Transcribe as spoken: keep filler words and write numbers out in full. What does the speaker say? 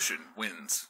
coalition wins.